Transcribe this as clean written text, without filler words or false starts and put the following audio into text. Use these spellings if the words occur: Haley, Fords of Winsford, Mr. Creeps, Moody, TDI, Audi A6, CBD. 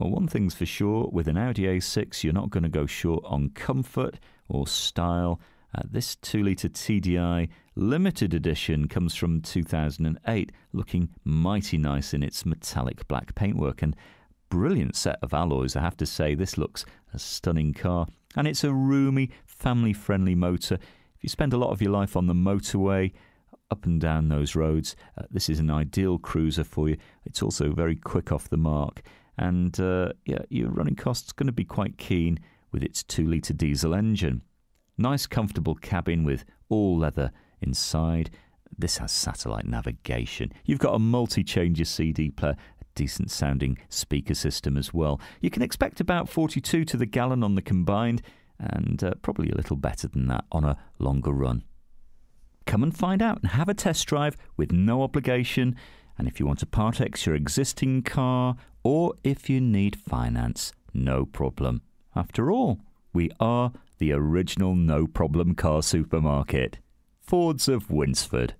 Well, one thing's for sure, with an Audi A6, you're not going to go short on comfort or style. This 2-litre TDI limited edition comes from 2008, looking mighty nice in its metallic black paintwork and brilliant set of alloys. I have to say, this looks a stunning car, and it's a roomy, family-friendly motor. If you spend a lot of your life on the motorway, up and down those roads, this is an ideal cruiser for you. It's also very quick off the mark, and yeah, your running cost's going to be quite keen with its 2-litre diesel engine. Nice comfortable cabin with all leather inside. This has satellite navigation. You've got a multi-changer CD player, a decent sounding speaker system as well. You can expect about 42 to the gallon on the combined, and probably a little better than that on a longer run. Come and find out and have a test drive with no obligation. And if you want to part-ex your existing car, or if you need finance, no problem. After all, we are the original no-problem car supermarket, Fords of Winsford.